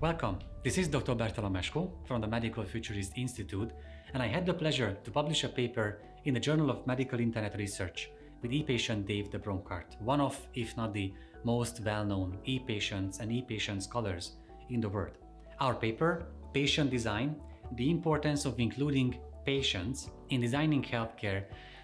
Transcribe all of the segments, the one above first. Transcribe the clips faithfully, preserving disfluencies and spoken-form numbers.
Welcome, this is Doctor Bertalan Meskó from the Medical Futurist Institute, and I had the pleasure to publish a paper in the Journal of Medical Internet Research with e-Patient Dave deBronkart, one of, if not the most well-known e-patients and e-patient scholars in the world. Our paper, Patient Design, the Importance of Including Patients in Designing Healthcare,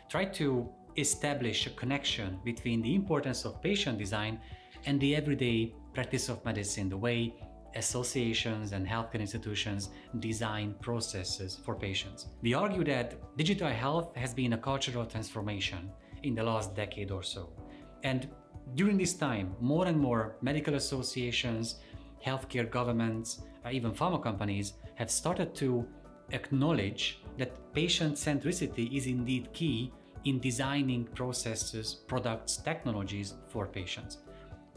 tried to establish a connection between the importance of patient design and the everyday practice of medicine, the way associations and healthcare institutions design processes for patients. We argue that digital health has been a cultural transformation in the last decade or so. And during this time, more and more medical associations, healthcare governments, even pharma companies have started to acknowledge that patient centricity is indeed key in designing processes, products, technologies for patients.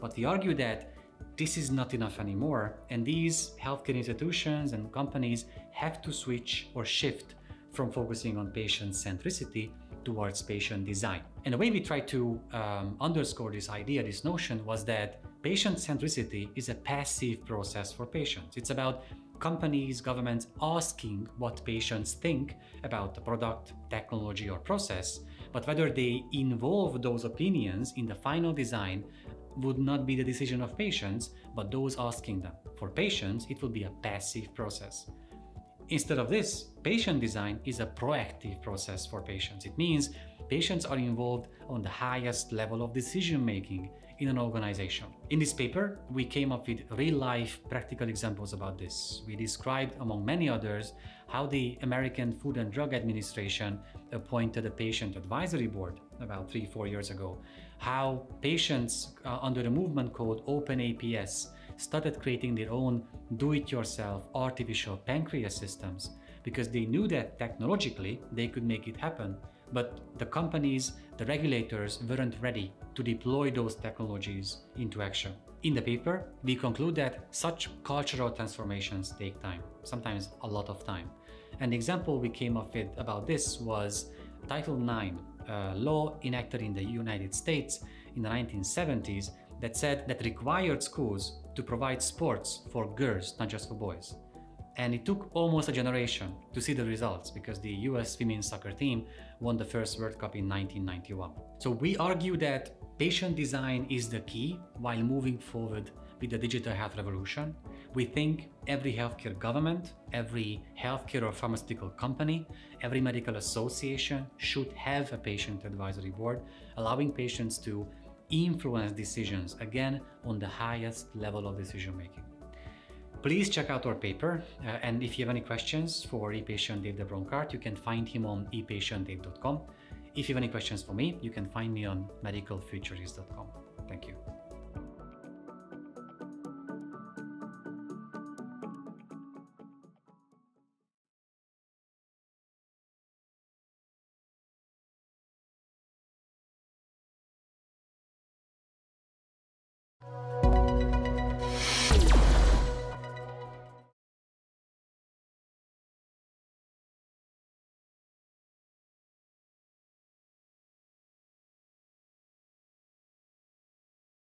But we argue that this is not enough anymore, and these healthcare institutions and companies have to switch or shift from focusing on patient centricity towards patient design. And the way we try to um, underscore this idea, this notion, was that patient centricity is a passive process for patients. It's about companies, governments asking what patients think about the product, technology, or process, but whether they involve those opinions in the final design would not be the decision of patients, but those asking them. For patients, it will be a passive process. Instead of this, patient design is a proactive process for patients. It means patients are involved on the highest level of decision-making in an organization. In this paper, we came up with real-life practical examples about this. We described, among many others, how the American Food and Drug Administration appointed a patient advisory board about three, four years ago, how patients uh, under the movement called Open A P S started creating their own do-it-yourself artificial pancreas systems because they knew that technologically they could make it happen, but the companies, the regulators weren't ready to deploy those technologies into action. In the paper, we conclude that such cultural transformations take time, sometimes a lot of time. An example we came up with about this was Title nine, a law enacted in the United States in the nineteen seventies that said that required schools to provide sports for girls, not just for boys. And it took almost a generation to see the results because the U S women's soccer team won the first World Cup in nineteen ninety-one. So we argue that patient design is the key while moving forward with the digital health revolution. We think every healthcare government, every healthcare or pharmaceutical company, every medical association should have a patient advisory board, allowing patients to influence decisions, again, on the highest level of decision-making. Please check out our paper, uh, and if you have any questions for e-Patient Dave deBronkart, you can find him on e patient dave dot com. If you have any questions for me, you can find me on medical futurist dot com. Thank you.